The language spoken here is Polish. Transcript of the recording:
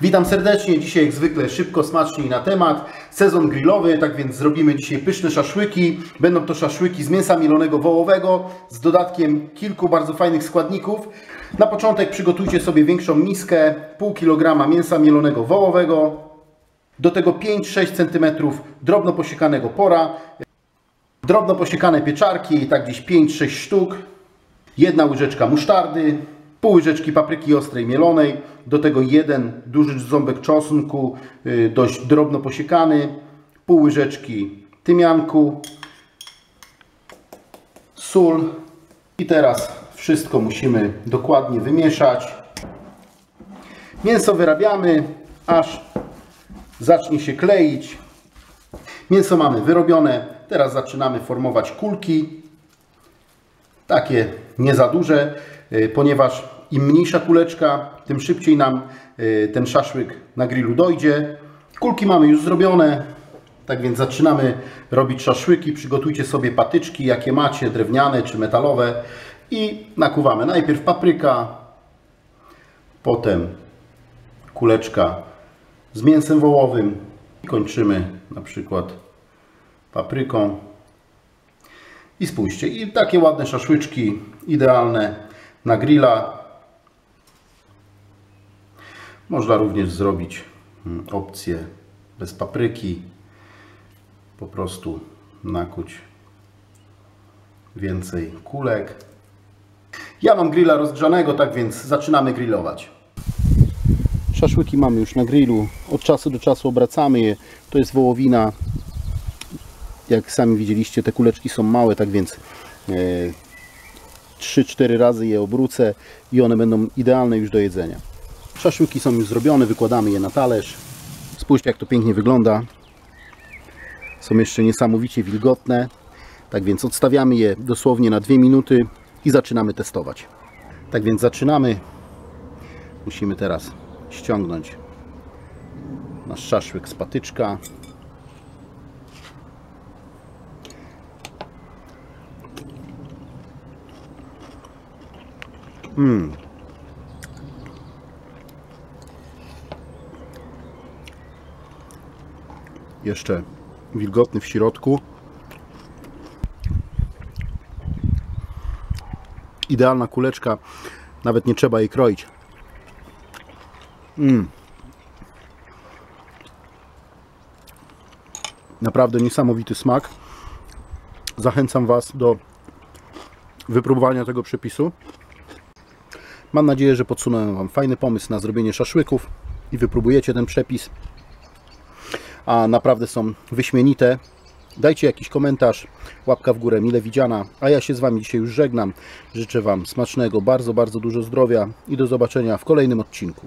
Witam serdecznie, dzisiaj jak zwykle szybko, smacznie i na temat. Sezon grillowy, tak więc zrobimy dzisiaj pyszne szaszłyki. Będą to szaszłyki z mięsa mielonego wołowego z dodatkiem kilku bardzo fajnych składników. Na początek przygotujcie sobie większą miskę, pół kilograma mięsa mielonego wołowego, do tego 5-6 cm drobno posiekanego pora, drobno posiekane pieczarki, tak gdzieś 5-6 sztuk, 1 łyżeczka musztardy, pół łyżeczki papryki ostrej mielonej, do tego 1 duży ząbek czosnku, dość drobno posiekany, pół łyżeczki tymianku, sól i teraz wszystko musimy dokładnie wymieszać. Mięso wyrabiamy, aż zacznie się kleić. Mięso mamy wyrobione, teraz zaczynamy formować kulki, takie nie za duże, ponieważ im mniejsza kuleczka, tym szybciej nam ten szaszłyk na grillu dojdzie. Kulki mamy już zrobione, tak więc zaczynamy robić szaszłyki. Przygotujcie sobie patyczki, jakie macie, drewniane czy metalowe, i nakuwamy. Najpierw papryka, potem kuleczka z mięsem wołowym i kończymy na przykład papryką. I spójrzcie, i takie ładne szaszłyczki, idealne na grilla. Można również zrobić opcję bez papryki, po prostu nakuć więcej kulek. Ja mam grilla rozgrzanego, tak więc zaczynamy grillować. Szaszłyki mamy już na grillu, od czasu do czasu obracamy je, to jest wołowina. Jak sami widzieliście, te kuleczki są małe, tak więc 3-4 razy je obrócę i one będą idealne już do jedzenia. Szaszłyki są już zrobione, wykładamy je na talerz. Spójrzcie, jak to pięknie wygląda. Są jeszcze niesamowicie wilgotne. Tak więc odstawiamy je dosłownie na 2 minuty i zaczynamy testować. Tak więc zaczynamy. Musimy teraz ściągnąć nasz szaszłyk z patyczka. Jeszcze wilgotny w środku. Idealna kuleczka, nawet nie trzeba jej kroić. Naprawdę niesamowity smak. Zachęcam Was do wypróbowania tego przepisu. Mam nadzieję, że podsunąłem Wam fajny pomysł na zrobienie szaszłyków i wypróbujecie ten przepis, a naprawdę są wyśmienite. Dajcie jakiś komentarz, łapka w górę, mile widziana, a ja się z Wami dzisiaj już żegnam. Życzę Wam smacznego, bardzo, bardzo dużo zdrowia i do zobaczenia w kolejnym odcinku.